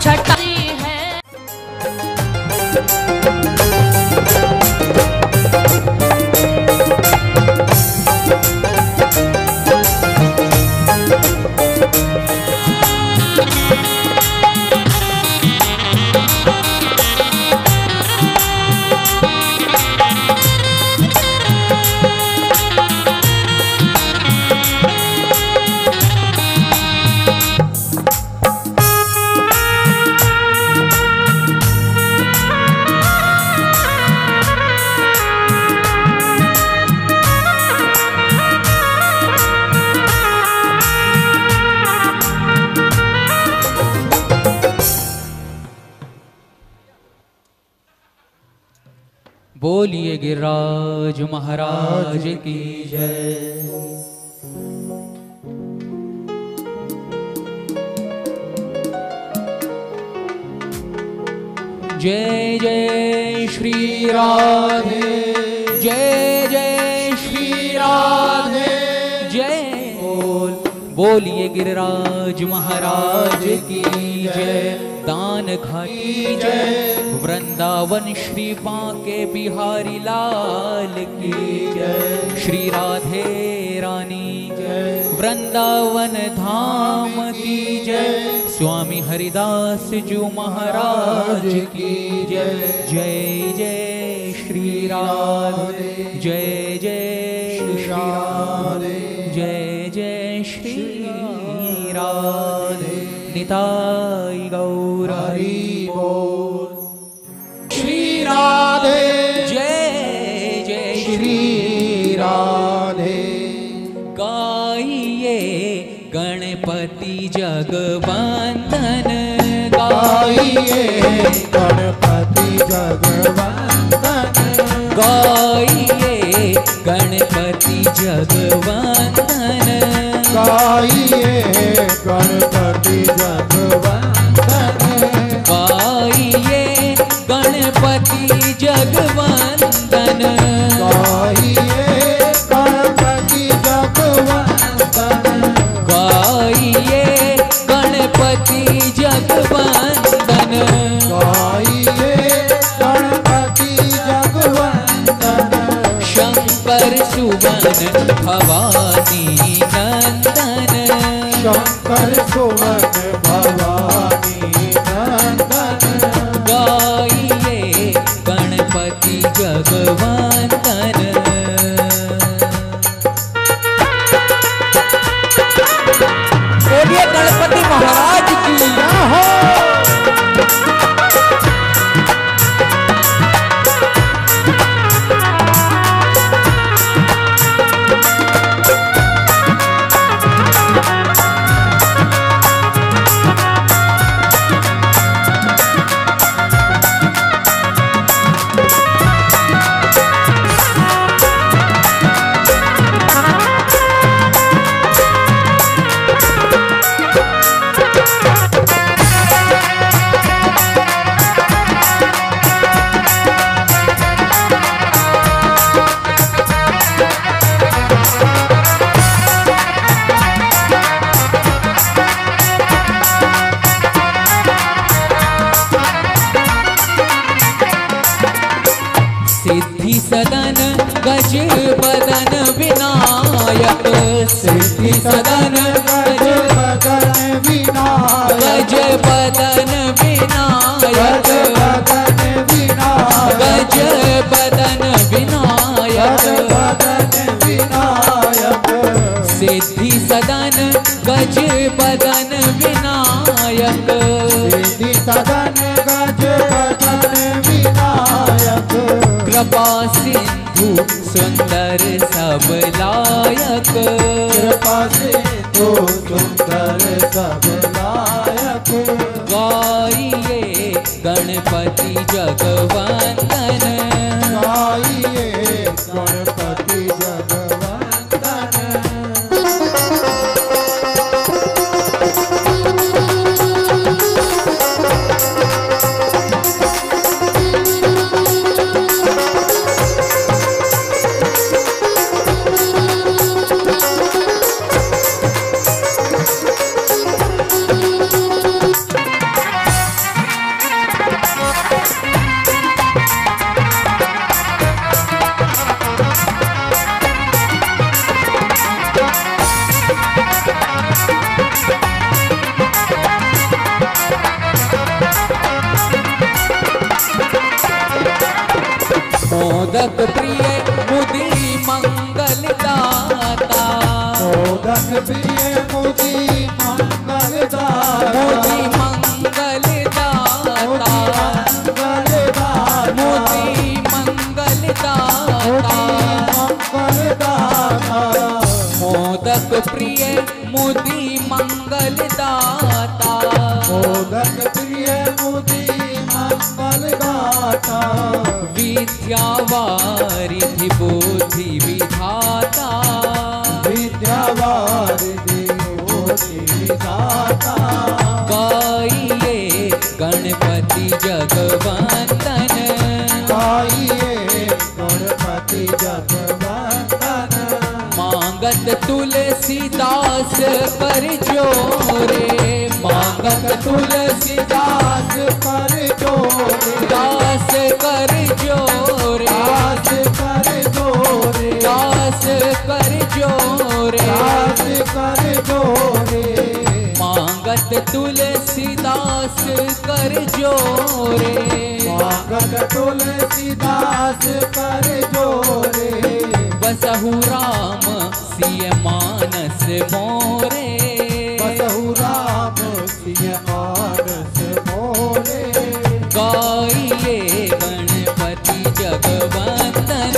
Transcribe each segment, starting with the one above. छटाई है। बोलिए गिरिराज महाराज की जय। जय जय श्री राधे, जय जय श्री राधे जय बोल। बोलिए गिरिराज महाराज की जय। दान घाटी जय, वृंदावन श्री बांके बिहारी लाल की जय। श्री राधे रानी जय, वृंदावन धाम की जय। स्वामी हरिदास जू महाराज की जय। जय जय श्री राधे, जय जय श्री राधे, जय जय श्री राधे। निताई गौर हरि राधे, जय जय श्री राधे। गाइए गणपति जगवंदन, गाइए गणपति जगवंदन, गाइए गणपति जगवंदन, गाइए गणपति जगवंदन, गाइए गणपति जगवंदन, गाइए गणपति जगवंदन, गाइए गणपति जगवंदन, गाइए गणपति जगवंदन। शंकर सुवन भवानी नंदन, शंकर सुवन भवानी नंदन, गाइए गणपति जगवंदन। बोलिए गणपति महाराज की जय हो। सदन गज बदन विनायक, सिद्धि सदन गज बदन विनायक, गज बदन विनायक, गज बदन विनायक, सिद्धि सदन गज बदन विनायक, सिद्धि सदन गज बदन विनायक। कृपा सिंधु सुंदर सब लायक, कृपा सिंधु सुंदर सब लायक, गाइए गणपति जगवंदन, गाइए गणपति जगवंदन। मोदक प्रिय मुदी मंगल दाता, मोदक प्रिय मुदी मंगल दाता, मुदी मंगल दाता, मुदी मंगल दाता, मोदक प्रिय मुदी मंगल दाता, मोदक प्रिय मुदी मंगल दाता, विद्यावारिधि बोधि विधाता, विद्यावारिधि बोधि विधाता, गाइए गणपति जगवंदन, गाइए गणपति जगवंदन, मांगत तुलसीदास पर जोरे, मांगत तुलसीदास पर जोरे, दास कर जोरे, दास कर जोरे, दास कर जोरे, दास कर जोरे, मांगत तुलसीदास कर जोरे, मांगत तुलसीदास कर जोरे, बसहु राम सिय मानस मोरे, बसहु राम सिय मानस मोरे, गाइए गणपति जगवंदन,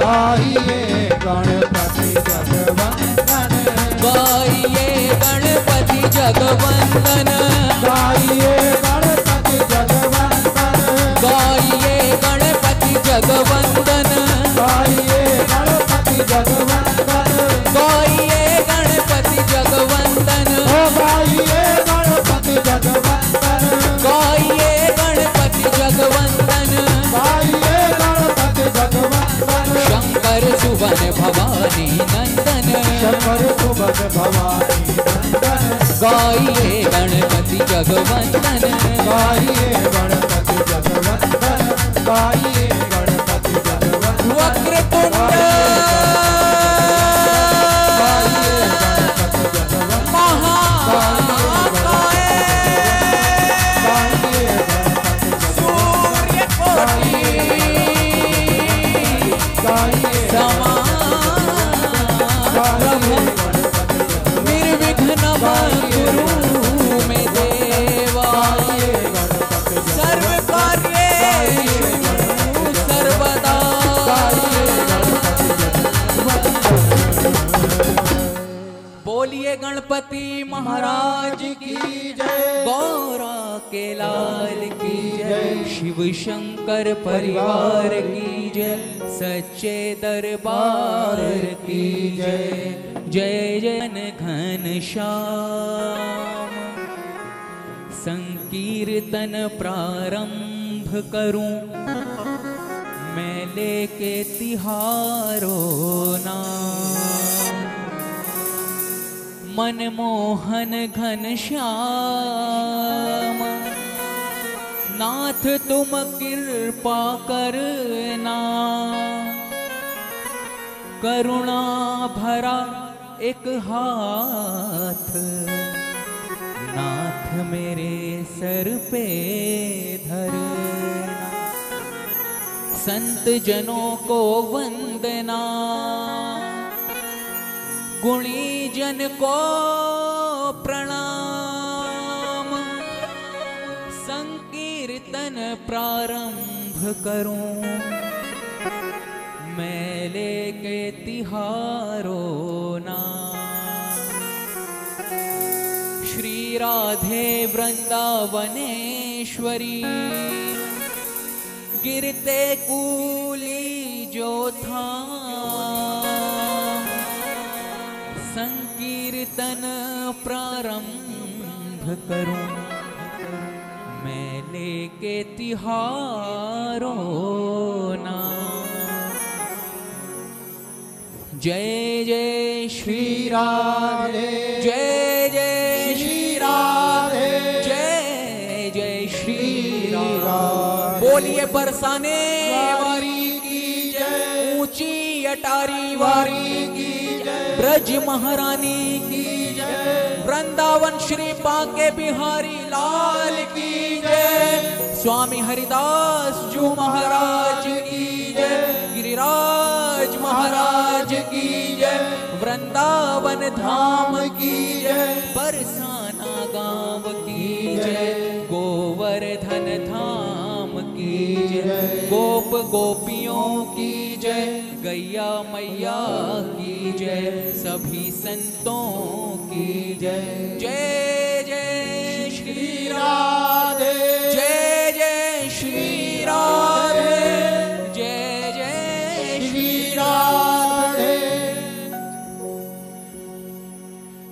गाइए गणपति जगवंदन, गाइए गणपति जगवंदन, गाइए गणपति जगवंदन, गाइए गणपति जगवंदन, गाइए गणपति जगवंदन, गाइए गणपति जगवंदन, गाइए गणपति जगवंदन, गाइए गणपति जगवंदन, गाइए गणपति जगवंदन, शंकर सुवन भवानी नंदन, शंकर सुवन भवानी नंदन, गाइए गणपति जगवंदन, गाइए गणपति जगवंदन, गाइए गणपति जगवंदन, वक्रतुंड गणपति महाराज की जय, गौरा के लाल की जय, शिव शंकर परिवार की जय, सच्चे दरबार की जय, जय जन घनश्याम। संकीर्तन प्रारंभ करूं मैं लेके तिहारो नाम, मनमोहन घनश्याम नाथ तुम कृपा करना, करुणा भरा एक हाथ नाथ मेरे सर पे धरना, संत जनों को वंदना, गुणी जन को प्रणाम। संकीर्तन प्रारंभ करूं मैं लेके तिहारो नाम, श्री राधे वृंदावनेश्वरी गिरते कूली जो था, संकीर्तन प्रारंभ करूं मैं लेके तिहारो नाम। जय जय श्री राधे, जय जय श्री राधे, जय जय श्री राधे, बोलिए बरसाने वारी की जय, ऊंची अटारी वारी की, ब्रज महारानी की जय, वृंदावन श्री बांके बिहारी लाल की जय, स्वामी हरिदास जू महाराज की जय, गिरिराज महाराज की जय, वृंदावन धाम की जय, बरसाना गांव की जय, गोवर्धन धाम की जय, गोप गोपियों की जय, गैया मैया की जय, सभी संतों की जय। जय जय श्री राधे, जय जय श्री राधे, जय जय श्री राधे।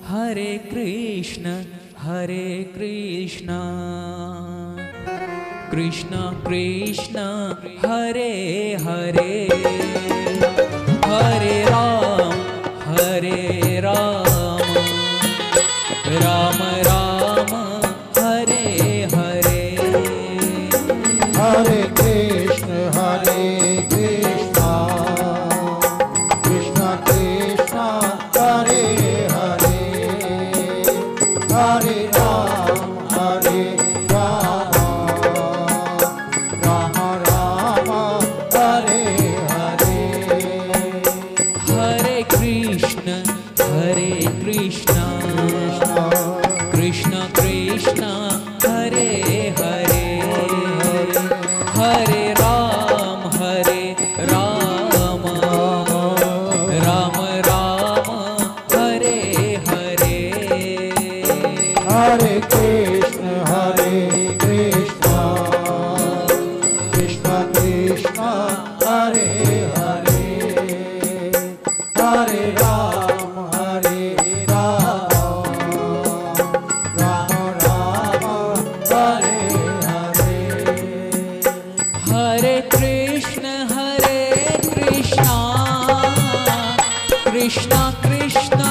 हरे कृष्णा कृष्ण कृष्ण हरे हरे, हरे राम राम राम हरे हरे। हरे कृष्ण कृष्ण कृष्ण हरे हरे, हरे Ram Hare Krishna, Krishna Krishna,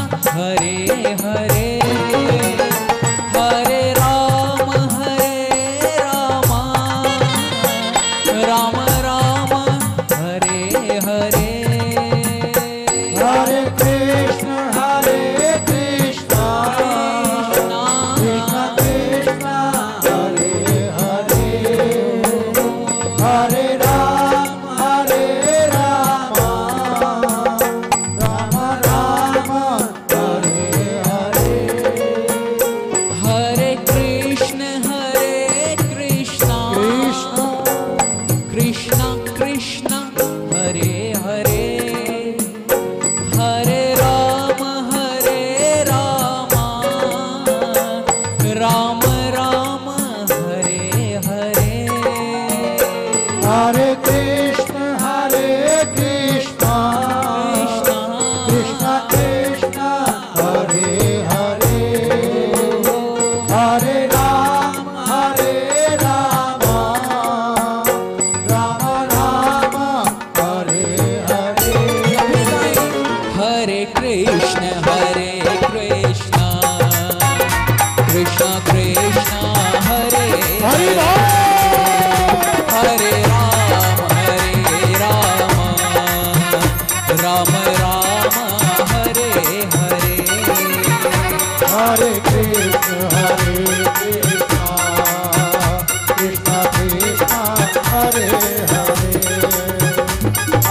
Hare Hare,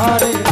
Hare